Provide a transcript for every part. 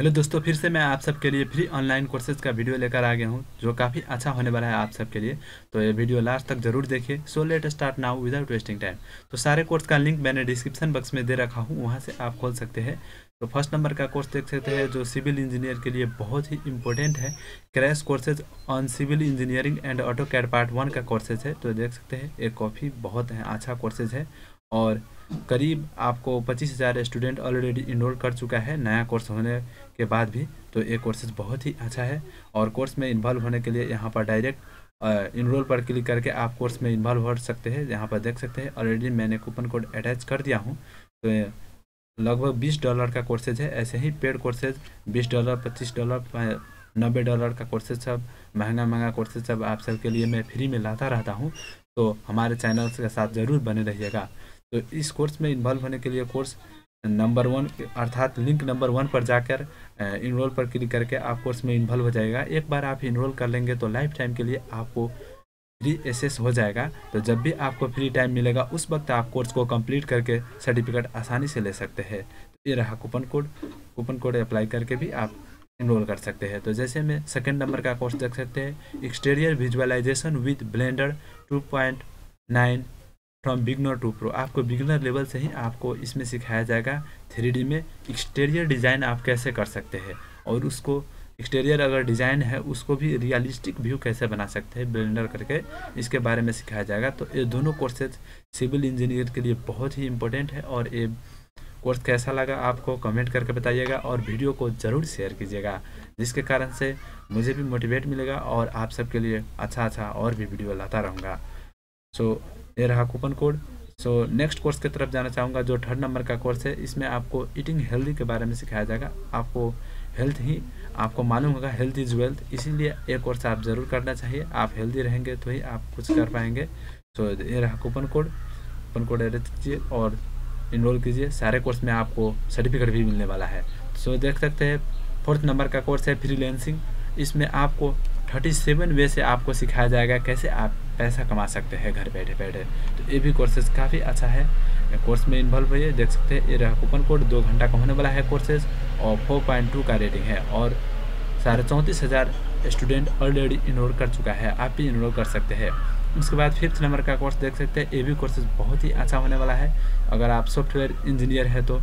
Hello दोस्तों, फिर से मैं आप सबके लिए फ्री ऑनलाइन कोर्सेज का वीडियो लेकर आ गया हूँ जो काफ़ी अच्छा होने वाला है आप सबके लिए। तो ये वीडियो लास्ट तक जरूर देखिए। So let start now without wasting time. तो सारे कोर्स का लिंक मैंने डिस्क्रिप्शन बॉक्स में दे रखा हूँ, वहाँ से आप खोल सकते हैं। तो फर्स्ट नंबर का कोर्स देख सकते हैं जो सिविल इंजीनियर के लिए बहुत ही इंपॉर्टेंट है, crash courses on civil engineering and AutoCAD part 1 का कोर्सेज है। तो देख सकते हैं ये काफ़ी बहुत अच्छा कोर्सेज है और करीब आपको 25,000 स्टूडेंट ऑलरेडी इनरोल कर चुका है नया कोर्स होने के बाद भी। तो ये कोर्सेज बहुत ही अच्छा है और कोर्स में इन्वॉल्व होने के लिए यहाँ पर डायरेक्ट इनरोल पर क्लिक करके आप कोर्स में इन्वॉल्व हो सकते हैं। यहाँ पर देख सकते हैं ऑलरेडी मैंने कूपन कोड अटैच कर दिया हूँ। तो लगभग $20 का कोर्सेज है। ऐसे ही पेड कोर्सेज $20, $25, $90 का कोर्सेज, सब महंगा कोर्सेज सब आप सबके लिए मैं फ्री में लाता रहता हूँ। तो हमारे चैनल के साथ ज़रूर बने रहिएगा। तो इस कोर्स में इन्वॉल्व होने के लिए कोर्स नंबर 1 अर्थात लिंक नंबर 1 पर जाकर इनरोल पर क्लिक करके आप कोर्स में इन्वॉल्व हो जाएगा। एक बार आप इनरोल कर लेंगे तो लाइफ टाइम के लिए आपको फ्री एसेस हो जाएगा। तो जब भी आपको फ्री टाइम मिलेगा उस वक्त आप कोर्स को कंप्लीट करके सर्टिफिकेट आसानी से ले सकते हैं। तो ये रहा कूपन कोड अप्लाई करके भी आप इनरोल कर सकते हैं। तो जैसे मैं सेकेंड नंबर का कोर्स देख सकते हैं, exterior visualisation with Blender 2.9 from beginner to pro. आपको बिगनर लेवल से ही आपको इसमें सिखाया जाएगा 3D में एक्सटीरियर डिज़ाइन आप कैसे कर सकते हैं और उसको एक्सटीरियर अगर डिज़ाइन है उसको भी रियलिस्टिक व्यू कैसे बना सकते हैं ब्लेंडर करके, इसके बारे में सिखाया जाएगा। तो ये दोनों कोर्सेज सिविल इंजीनियर के लिए बहुत ही इंपॉर्टेंट है। और ये कोर्स कैसा लगा आपको कमेंट करके बताइएगा और वीडियो को ज़रूर शेयर कीजिएगा, जिसके कारण से मुझे भी मोटिवेट मिलेगा और आप सबके लिए अच्छा और भी वीडियो लाता रहूँगा। सो ये रहा coupon code. So next course की तरफ जाना चाहूँगा जो थर्ड नंबर का कोर्स है। इसमें आपको ईटिंग हेल्दी के बारे में सिखाया जाएगा। आपको हेल्थ ही आपको मालूम होगा, हेल्थ इज वेल्थ, इसीलिए एक कोर्स आप ज़रूर करना चाहिए। आप हेल्दी रहेंगे तो ही आप कुछ कर पाएंगे। सो ये रहा कूपन कोड अटैच कीजिए और इनरोल कीजिए। सारे कोर्स में आपको सर्टिफिकेट भी मिलने वाला है। सो देख सकते हैं फोर्थ नंबर का कोर्स है फ्रीलैंसिंग। इसमें आपको 37 वे से आपको सिखाया जाएगा कैसे आप पैसा कमा सकते हैं घर बैठे बैठे। तो ये भी कोर्सेज काफ़ी अच्छा है, कोर्स में इन्वॉल्व होइए। देख सकते हैं ये रहा कूपन कोड। 2 घंटा का होने वाला है कोर्सेज और 4.2 का रेटिंग है और 34,500 स्टूडेंट ऑलरेडी इनरोल कर चुका है। आप भी इनरोल कर सकते हैं। उसके बाद फिफ्थ नंबर का कोर्स देख सकते हैं, ये भी कोर्सेज बहुत ही अच्छा होने वाला है। अगर आप सॉफ्टवेयर इंजीनियर है तो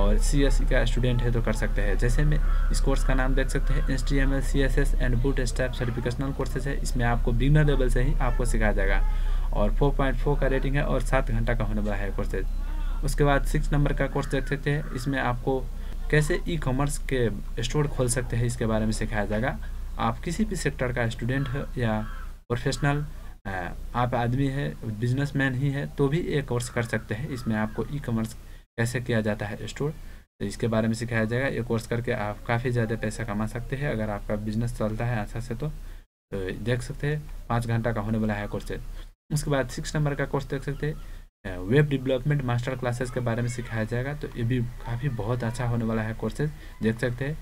और CSE का स्टूडेंट है तो कर सकते हैं। जैसे मैं इस कोर्स का नाम देख सकते हैं HTML, CSS and Bootstrap certificational courses है। इसमें आपको बिगनर लेवल से ही आपको सिखाया जाएगा और 4.4 का रेटिंग है और 7 घंटा का होने वाला है कोर्सेज। उसके बाद 6 नंबर का कोर्स देख सकते हैं। इसमें आपको कैसे e-commerce के स्टोर खोल सकते हैं इसके बारे में सिखाया जाएगा। आप किसी भी सेक्टर का स्टूडेंट हो या प्रोफेशनल आप आदमी है, बिजनेसमैन ही है तो भी एक कोर्स कर सकते हैं। इसमें आपको e-commerce कैसे किया जाता है स्टोर, तो इसके बारे में सिखाया जाएगा। ये कोर्स करके आप काफ़ी ज़्यादा पैसा कमा सकते हैं अगर आपका बिजनेस चलता है अच्छा से। तो देख सकते हैं 5 घंटा का होने वाला है कोर्स। उसके बाद 6 नंबर का कोर्स देख सकते हैं, वेब डेवलपमेंट मास्टर क्लासेस के बारे में सिखाया जाएगा। तो ये भी काफ़ी बहुत अच्छा होने वाला है कोर्सेज। देख सकते हैं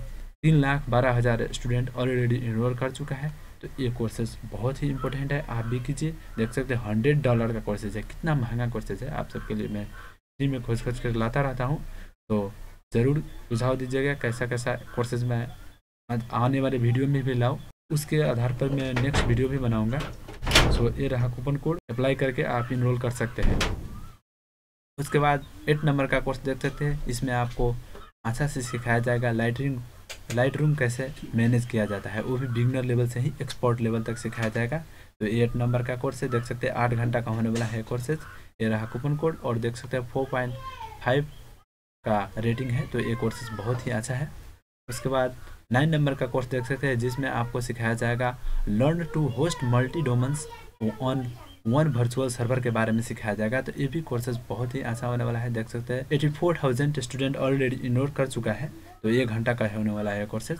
3,12,000 स्टूडेंट ऑलरेडी इनरोल कर चुका है। तो ये कोर्सेज बहुत ही इंपॉर्टेंट है, आप भी कीजिए। देख सकते हैं $100 का कोर्सेज है, कितना महंगा कोर्सेज है। आप सबके लिए मैं जी मैं खोज कर लाता रहता हूँ। तो ज़रूर सुझाव दीजिएगा कैसा कोर्सेज मैं आने वाले वीडियो में भी लाऊँ, उसके आधार पर मैं नेक्स्ट वीडियो भी बनाऊँगा। सो ये रहा कूपन कोड, अप्लाई करके आप इनरोल कर सकते हैं। उसके बाद 8 नंबर का कोर्स देख सकते हैं। इसमें आपको अच्छा से सिखाया जाएगा लाइट रूम कैसे मैनेज किया जाता है, वो भी बिगिनर लेवल से ही एक्सपर्ट लेवल तक सिखाया जाएगा। तो 8 नंबर का कोर्स है, देख सकते हैं 8 घंटा का होने वाला है कोर्सेज। ये रहा कूपन कोड और देख सकते हैं 4.5 का रेटिंग है। तो ये कोर्सेज बहुत ही अच्छा है। उसके बाद 9 नंबर का कोर्स देख सकते हैं जिसमें आपको सिखाया जाएगा learn to host multi domains on 1 virtual server के बारे में सिखाया जाएगा। तो ये भी कोर्सेज बहुत ही अच्छा होने वाला है। देख सकते हैं 84,000 स्टूडेंट ऑलरेडी इनरोल कर चुका है। तो 1 घंटा का होने वाला है कोर्सेज।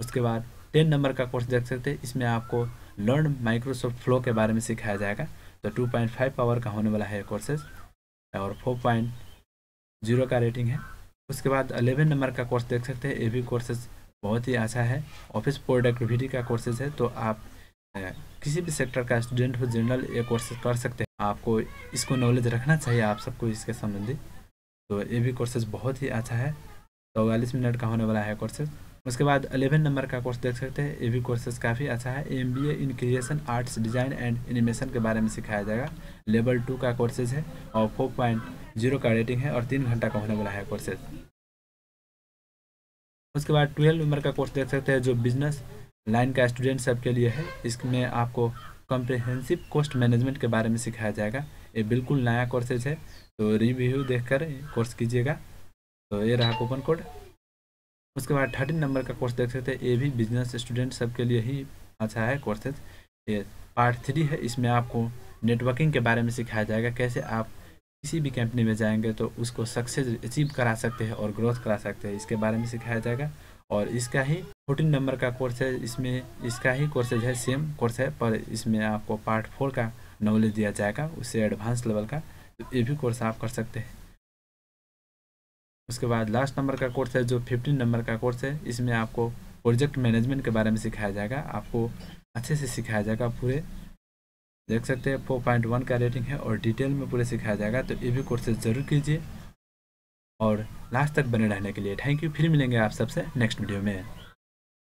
उसके बाद 10 नंबर का कोर्स देख सकते हैं। इसमें आपको लर्न माइक्रोसॉफ्ट फ्लो के बारे में सिखाया जाएगा। तो 2.5 आवर का होने वाला है कोर्सेज और 4.0 का रेटिंग है। उसके बाद 11 नंबर का कोर्स देख सकते हैं, ये भी कोर्सेज बहुत ही अच्छा है, ऑफिस प्रोडक्टिविटी का कोर्सेज है। तो आप किसी भी सेक्टर का स्टूडेंट हो जनरल ये कोर्सेज कर सकते हैं। आपको इसको नॉलेज रखना चाहिए आप सबको इसके संबंधी। तो ये भी कोर्सेज बहुत ही अच्छा है। 44 मिनट का होने वाला है कोर्सेज। उसके बाद 11 नंबर का कोर्स देख सकते हैं, ये भी कोर्सेज काफ़ी अच्छा है। MBA in creation arts design and animation के बारे में सिखाया जाएगा। लेवल 2 का कोर्सेज है और 4.0 का रेटिंग है और 3 घंटा का होने वाला है कोर्सेज। उसके बाद 12 नंबर का कोर्स देख सकते हैं जो बिजनेस लाइन का स्टूडेंट सबके लिए है। इसमें आपको कॉम्प्रिहेंसिव कॉस्ट मैनेजमेंट के बारे में सिखाया जाएगा। ये बिल्कुल नया कोर्सेज है, तो रिव्यू देखकर कोर्स कीजिएगा। तो ये रहा कूपन कोड। उसके बाद 13 नंबर का कोर्स देख सकते हैं, ये भी बिजनेस स्टूडेंट सबके लिए ही अच्छा है कोर्सेज। ये पार्ट 3 है, इसमें आपको नेटवर्किंग के बारे में सिखाया जाएगा, कैसे आप किसी भी कंपनी में जाएंगे तो उसको सक्सेस अचीव करा सकते हैं और ग्रोथ करा सकते हैं, इसके बारे में सिखाया जाएगा। और इसका ही 14 नंबर का कोर्स है, इसमें इसका ही कोर्सेज है, सेम कोर्स है, पर इसमें आपको पार्ट 4 का नॉलेज दिया जाएगा, उससे एडवांस लेवल का। तो ये भी कोर्स आप कर सकते हैं। उसके बाद लास्ट नंबर का कोर्स है जो 15 नंबर का कोर्स है, इसमें आपको प्रोजेक्ट मैनेजमेंट के बारे में सिखाया जाएगा, आपको अच्छे से सिखाया जाएगा। पूरे देख सकते हैं 4.1 का रेटिंग है और डिटेल में पूरे सिखाया जाएगा। तो ये भी कोर्सेज ज़रूर कीजिए और लास्ट तक बने रहने के लिए थैंक यू। फिर मिलेंगे आप सबसे नेक्स्ट वीडियो में।